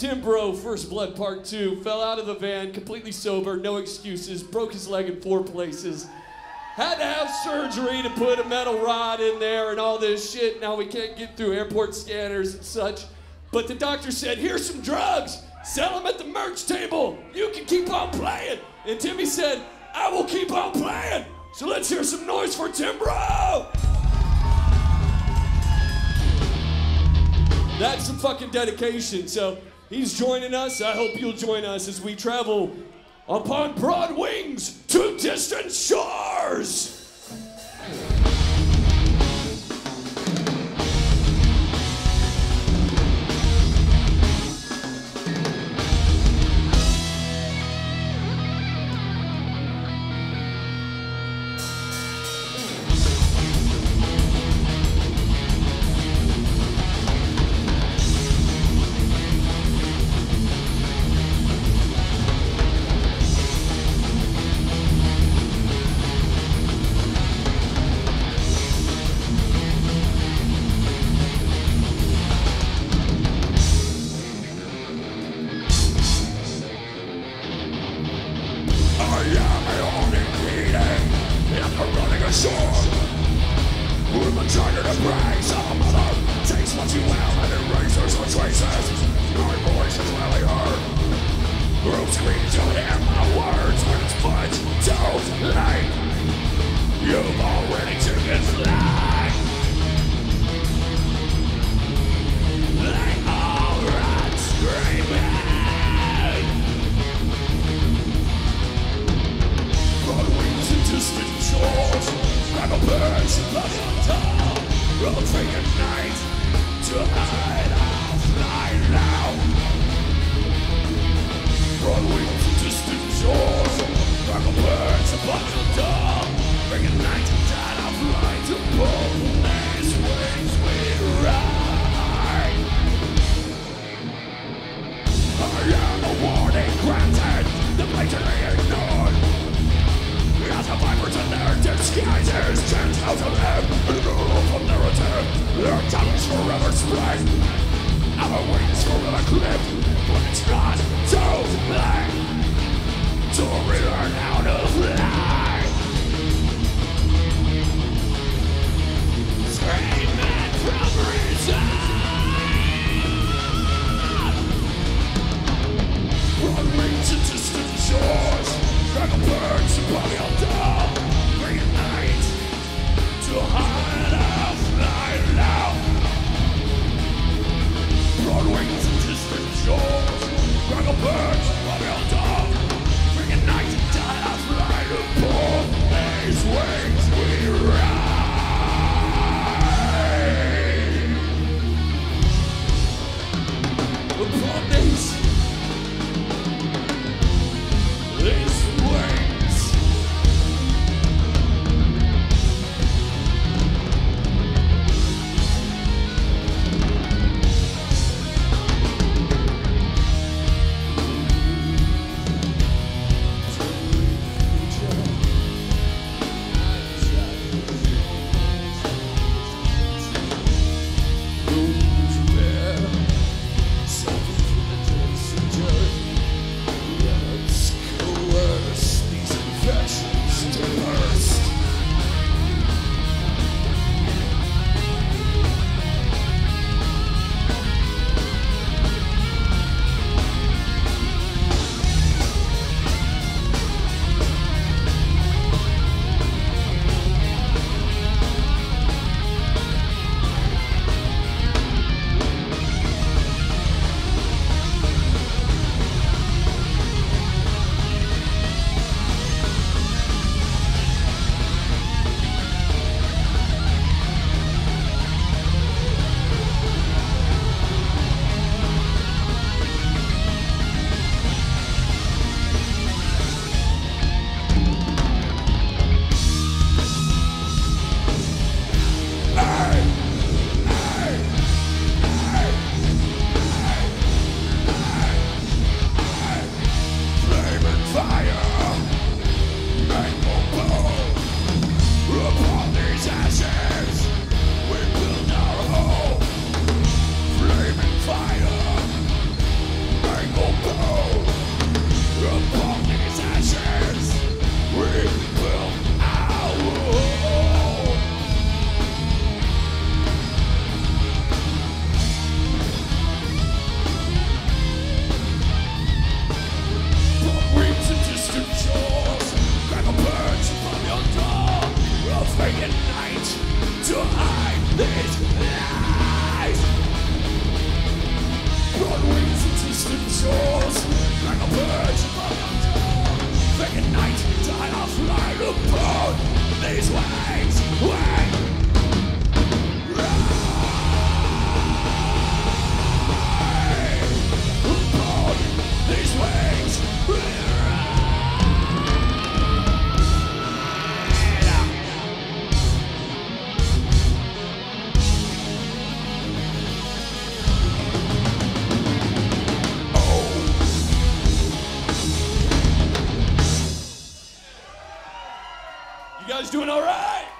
Tim Bro, First Blood Part 2, fell out of the van, completely sober, no excuses, broke his leg in 4 places, had to have surgery to put a metal rod in there and all this shit. Now we can't get through airport scanners and such. But the doctor said, here's some drugs. Sell them at the merch table. You can keep on playing. And Timmy said, I will keep on playing. So let's hear some noise for Tim Bro. That's some fucking dedication. So he's joining us. I hope you'll join us as we travel upon broad wings to distant shores. Please wait. You guys doing all right?